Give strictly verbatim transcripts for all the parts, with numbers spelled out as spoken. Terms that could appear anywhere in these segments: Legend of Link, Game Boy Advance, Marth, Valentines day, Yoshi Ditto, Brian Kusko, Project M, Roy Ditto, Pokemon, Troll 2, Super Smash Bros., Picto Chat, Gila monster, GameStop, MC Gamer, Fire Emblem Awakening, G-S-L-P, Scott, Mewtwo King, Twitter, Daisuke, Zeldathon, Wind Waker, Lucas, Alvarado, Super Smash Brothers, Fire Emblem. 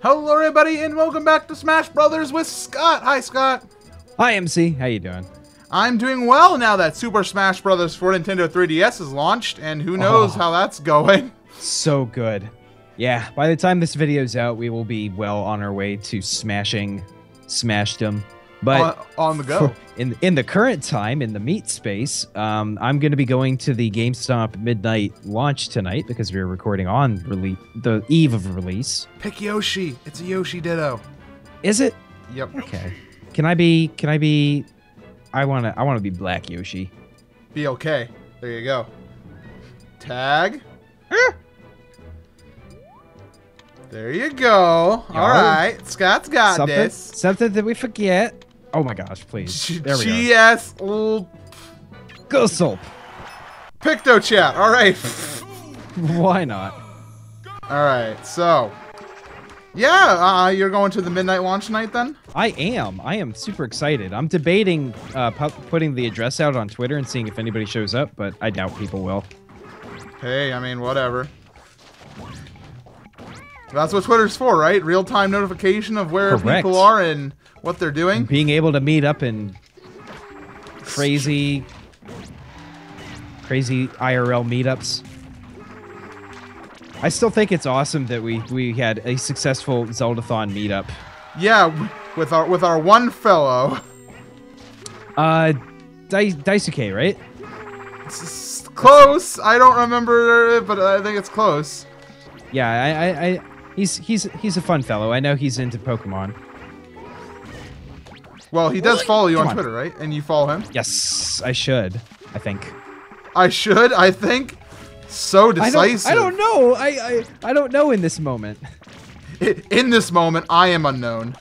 Hello everybody and welcome back to Smash Brothers with Scott. Hi Scott. Hi M C, how you doing? I'm doing well now that Super Smash Brothers for Nintendo three D S is launched, and who knows oh, how that's going. So good. Yeah, by the time this video's out, we will be well on our way to smashing Smashdom. But on, on the go. For, in, in the current time, in the meat space, um, I'm going to be going to the GameStop midnight launch tonight because we're recording on release, the eve of release. Pick Yoshi. It's a Yoshi Ditto. Is it? Yep. Okay. Can I be? Can I be? I wanna. I wanna be Black Yoshi. Be okay. There you go. Tag. Ah. There you go. Yo. All right, Scott's got something, this. Something that we forget. Oh my gosh, please. There we go. G S L P. Picto Chat. All right. Why not? All right. So, yeah, uh, you're going to the midnight launch night then? I am. I am super excited. I'm debating uh, pu putting the address out on Twitter and seeing if anybody shows up, but I doubt people will. Hey, I mean, whatever. That's what Twitter's for, right? Real-time notification of where Correct. people are and what they're doing. Being able to meet up in crazy, crazy I R L meetups. I still think it's awesome that we we had a successful Zeldathon meetup. Yeah, with our with our one fellow. Uh, Daisuke, right? It's close. I don't remember, but I think it's close. Yeah, I. I, I He's he's he's a fun fellow. I know he's into Pokemon. Well, he does follow you Come on, on Twitter, right? And you follow him? Yes, I should. I think. I should. I think. So decisive. I don't, I don't know. I, I I don't know in this moment. In this moment, I am unknown.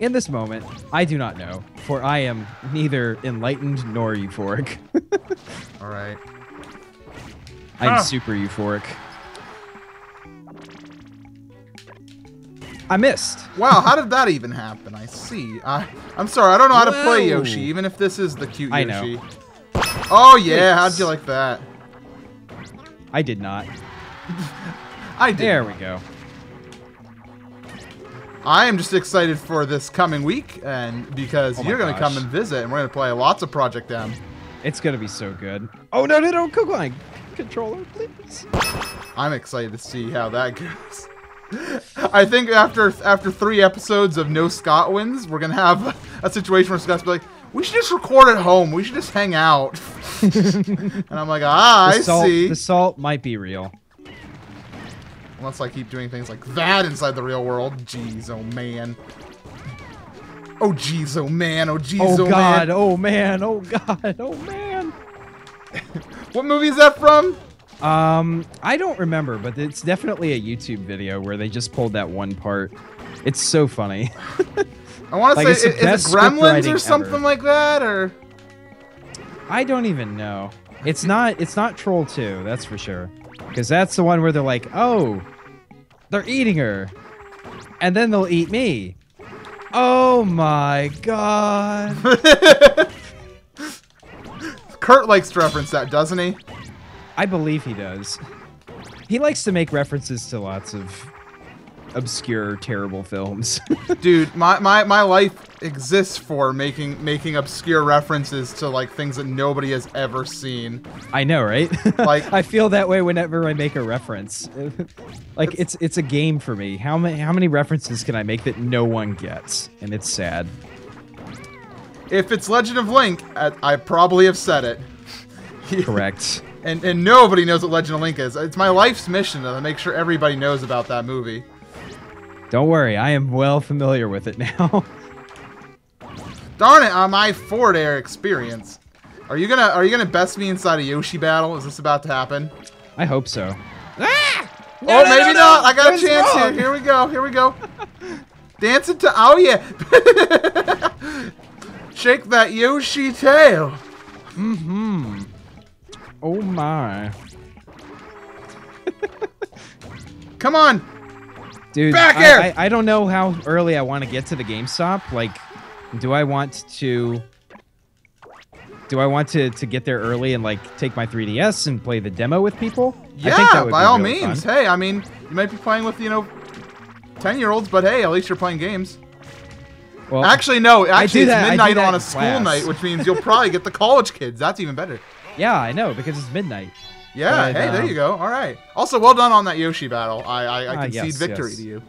In this moment, I do not know, for I am neither enlightened nor euphoric. All right. I'm ah. super euphoric. I missed. Wow, how did that even happen? I see. I, I'm sorry, I don't know how Whoa. to play Yoshi, even if this is the cute Yoshi. I know. Oh yeah, Oops. how'd you like that? I did not. I did. There we go. I am just excited for this coming week, and because oh you're going to come and visit, and we're going to play lots of Project M. It's going to be so good. Oh no, no, no, cook my controller, please. I'm excited to see how that goes. I think after after three episodes of no Scott wins, we're gonna have a situation where Scott's be like, "We should just record at home. We should just hang out." And I'm like, "Ah, the I salt, see." The salt might be real. Unless I keep doing things like that inside the real world. Jeez, oh man. Oh jeez, oh man. Oh jeez, oh, oh god. Man. Oh man. Oh god. Oh man. What movie is that from? Um, I don't remember, but it's definitely a YouTube video where they just pulled that one part. It's so funny. I want like to say, is it Gremlins or something ever. like that, or? I don't even know. It's not. It's not Troll two, that's for sure, because that's the one where they're like, oh, they're eating her, and then they'll eat me. Oh my god. Kurt likes to reference that, doesn't he? I believe he does. He likes to make references to lots of obscure, terrible films. Dude, my, my, my life exists for making making obscure references to like things that nobody has ever seen. I know, right? Like I feel that way whenever I make a reference. Like it's, it's it's a game for me. How many how many references can I make that no one gets? And it's sad. If it's Legend of Link, I, I probably have said it. Correct. And, and nobody knows what Legend of Link is. It's my life's mission to make sure everybody knows about that movie. Don't worry, I am well familiar with it now. Darn it, on my Ford Air experience. Are you gonna Are you gonna best me inside a Yoshi battle? Is this about to happen? I hope so. Ah! No, oh, no, maybe no, no. not. I got Where's a chance wrong? here. Here we go. Here we go. Dancing to oh yeah. Shake that Yoshi tail. Mm-hmm. Oh my. Come on. Dude, Back air. I, I, I don't know how early I want to get to the GameStop. Like, do I want to do I want to, to get there early and like take my three D S and play the demo with people? Yeah, I think that would by be all really means. Fun. Hey, I mean, you might be playing with, you know, ten-year-olds, but hey, at least you're playing games. Well, actually, no. Actually, it's that, midnight on a school class. night, which means you'll probably get the college kids. That's even better. Yeah, I know, because it's midnight. Yeah, but, hey, uh, there you go. All right. Also, well done on that Yoshi battle. I, I, I concede uh, yes, victory yes. to you.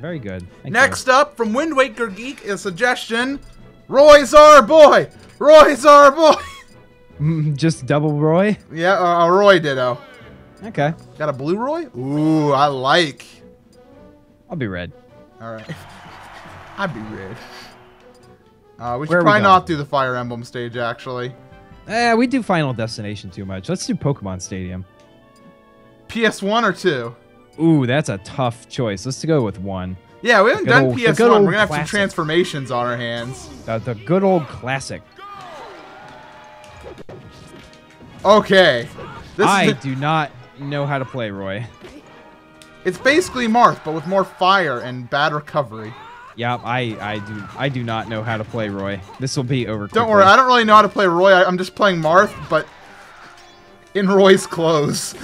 Very good. Thank Next you. up, from Wind Waker Geek, a suggestion. Roy's our boy! Roy's our boy! Just double Roy? Yeah, uh, Roy Ditto. Okay. Got a blue Roy? Ooh, I like. I'll be red. All right. I'd be red. Uh, we should Where probably we not do the Fire Emblem stage, actually. Eh, we do Final Destination too much. Let's do Pokemon Stadium. P S one or two? Ooh, that's a tough choice. Let's go with one. Yeah, we haven't done P S one. We're going to have some transformations on our hands. The, the good old classic. Okay. This I do not know how to play, Roy. It's basically Marth, but with more fire and bad recovery. Yeah, I, I do I do not know how to play Roy. This will be over quickly. Don't worry, I don't really know how to play Roy. I, I'm just playing Marth, but in Roy's clothes.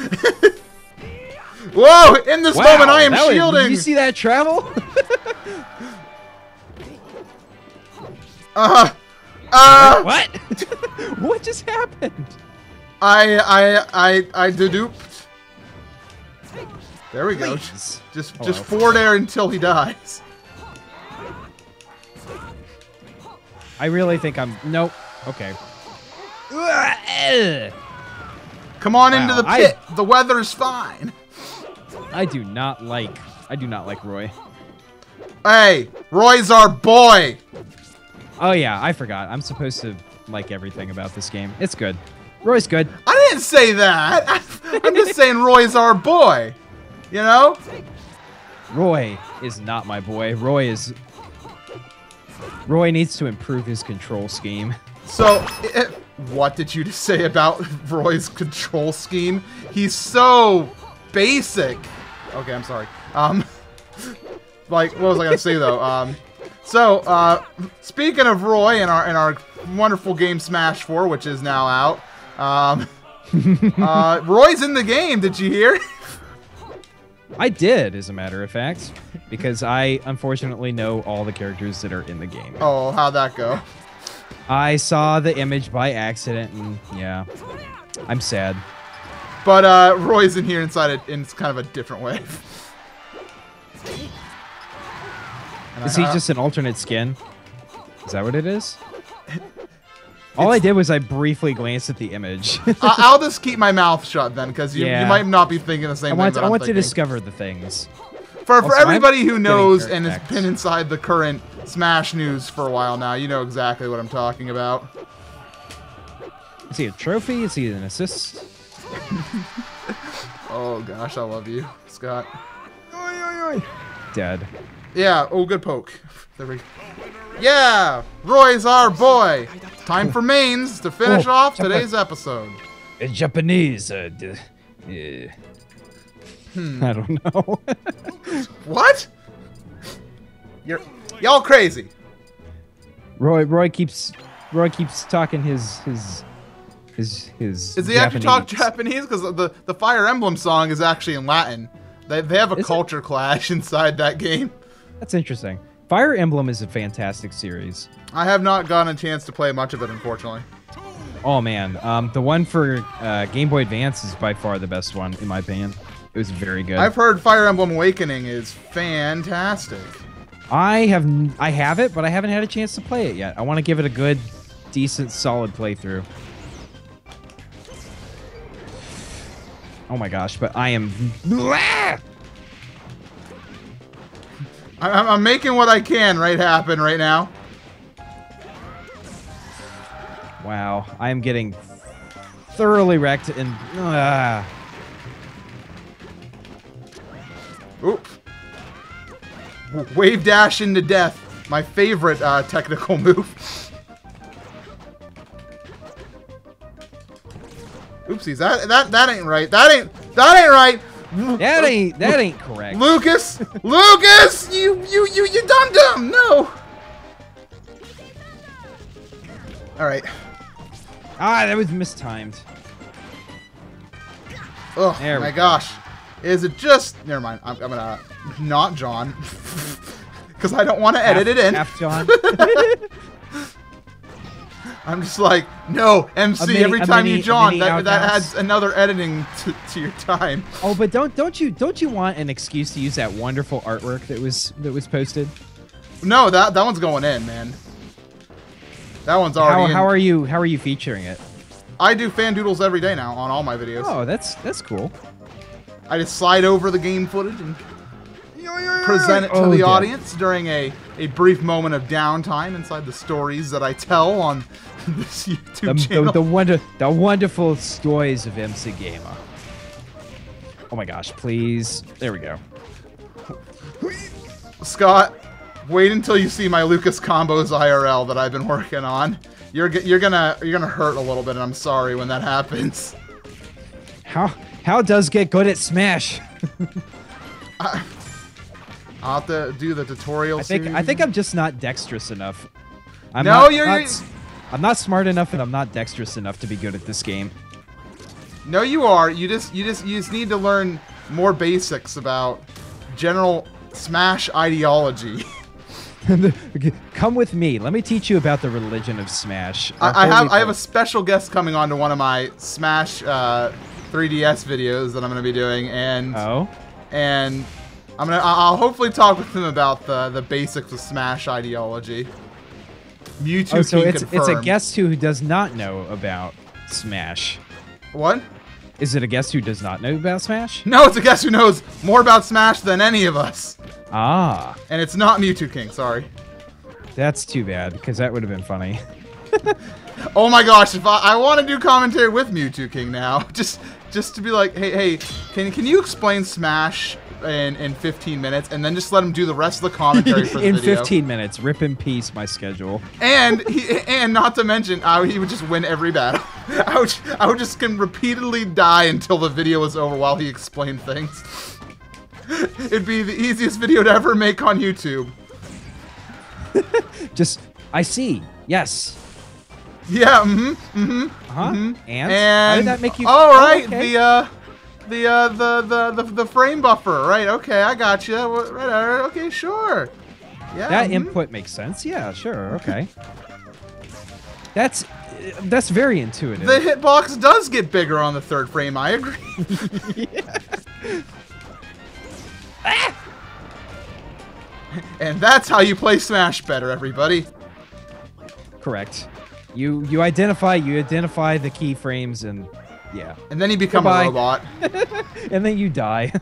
Whoa! In this wow, moment, I am shielding! Was, did you see that travel? uh, uh, what? What just happened? I, I, I, I dedupe. There we go. Please. Just, Hello. just forward air until he dies. I really think I'm, nope. Okay. Come on wow. into the pit. I, the weather's fine. I do not like, I do not like Roy. Hey, Roy's our boy. Oh yeah, I forgot. I'm supposed to like everything about this game. It's good. Roy's good. I didn't say that. I, I'm just saying Roy's our boy. You know? Roy is not my boy. Roy is... Roy needs to improve his control scheme. So, it, what did you just say about Roy's control scheme? He's so basic. Okay, I'm sorry. Um, like, what was I gonna say though? Um, so, uh, speaking of Roy and our and our wonderful game Smash four, which is now out. Um, uh, Roy's in the game. Did you hear? I did, as a matter of fact, because I unfortunately know all the characters that are in the game. Oh, how'd that go? I saw the image by accident, and yeah, I'm sad. But uh, Roy's in here inside it in kind of a different way. Is he just an alternate skin? Is that what it is? All it's, I did was I briefly glanced at the image. I'll just keep my mouth shut then, because you, yeah. you might not be thinking the same I want thing. To, I I'm want thinking. to discover the things. For also, for everybody I'm who knows and has been inside the current Smash news for a while now, you know exactly what I'm talking about. Is he a trophy? Is he an assist? Oh gosh, I love you, Scott. Oi, oi, oi. Dead. Yeah. Oh, good poke. There we go. Yeah, Roy's our boy. Time for mains to finish Whoa, off today's Jap episode. In Japanese, uh, yeah. hmm. I don't know. What? You're y'all crazy. Roy, Roy keeps, Roy keeps talking his his his his. Is he Japanese. actually talk Japanese? Because the the Fire Emblem song is actually in Latin. They they have a is culture it? clash inside that game. That's interesting. Fire Emblem is a fantastic series. I have not gotten a chance to play much of it, unfortunately. Oh, man. Um, the one for uh, Game Boy Advance is by far the best one, in my opinion. It was very good. I've heard Fire Emblem Awakening is fantastic. I have I have it, but I haven't had a chance to play it yet. I want to give it a good, decent, solid playthrough. Oh, my gosh, but I am... I'm making what I can right happen right now. Wow, I'm getting thoroughly wrecked and... Uh. Oop. Wave dash into death. My favorite uh, technical move. Oopsies, that, that that ain't right. That ain't that ain't right. That ain't that ain't correct. Lucas, Lucas, you you you you dum dum. No. All right. Ah, that was mistimed. Oh my gosh. Is it just... Never mind. I'm, I'm gonna... Not John. Because I don't want to edit it in. Half John. I'm just like, no, M C, mini, every time mini, you John, that, that adds another editing to, to your time. Oh, but don't don't you don't you want an excuse to use that wonderful artwork that was that was posted? No, that that one's going in, man. That one's already how, in. How are you how are you featuring it? I do fan doodles every day now on all my videos. Oh, that's that's cool. I just slide over the game footage and present it to oh, the dear. audience during a, a brief moment of downtime inside the stories that I tell on this YouTube the, channel. The, the, wonder, the wonderful stories of M C Gamer. Oh my gosh, please. There we go. Scott, wait until you see my Lucas combos I R L that I've been working on. You're you're gonna you're gonna hurt a little bit, and I'm sorry when that happens. How how does get good at Smash? I, I'll have to do the tutorial I think, soon. I think I'm just not dexterous enough. I'm no, not, you're, not, you're... I'm not smart enough, and I'm not dexterous enough to be good at this game. No, you are. You just, you just, you just need to learn more basics about general Smash ideology. Come with me. Let me teach you about the religion of Smash. I, I have, I have a special guest coming on to one of my Smash uh, three D S videos that I'm going to be doing, and oh, and. I'm gonna, I'll hopefully talk with him about the, the basics of Smash ideology. Mewtwo oh, so King it's, it's a guest who does not know about Smash. What? Is it a guest who does not know about Smash? No, it's a guest who knows more about Smash than any of us. Ah. And it's not Mewtwo King, sorry. That's too bad, because that would have been funny. Oh my gosh, if I, I want to do commentary with Mewtwo King now. Just just to be like, hey, hey, can, can you explain Smash... In, in fifteen minutes, and then just let him do the rest of the commentary for the in video. In fifteen minutes, rip in peace my schedule. And he, and not to mention, I, he would just win every battle. I would, I would just can repeatedly die until the video was over while he explained things. It'd be the easiest video to ever make on YouTube. Just, I see. Yes. Yeah. Mm-hmm. Mm-hmm. Uh-huh. Mm-hmm. And? and how did that make you? All right. Oh, okay. The uh. The, uh, the the the the frame buffer, right? Okay, I got you. Right, okay, sure. Yeah. That mm-hmm. input makes sense. Yeah, sure. Okay. that's that's very intuitive. The hitbox does get bigger on the third frame. I agree. Ah! And that's how you play Smash better, everybody. Correct. You you identify you identify the keyframes and. Yeah. And then you become Goodbye. a robot. And then you die.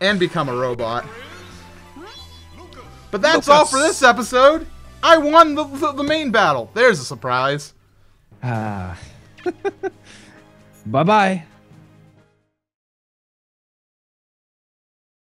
And become a robot. But that's Lucas. all for this episode. I won the, the, the main battle. There's a surprise. Ah. Bye-bye.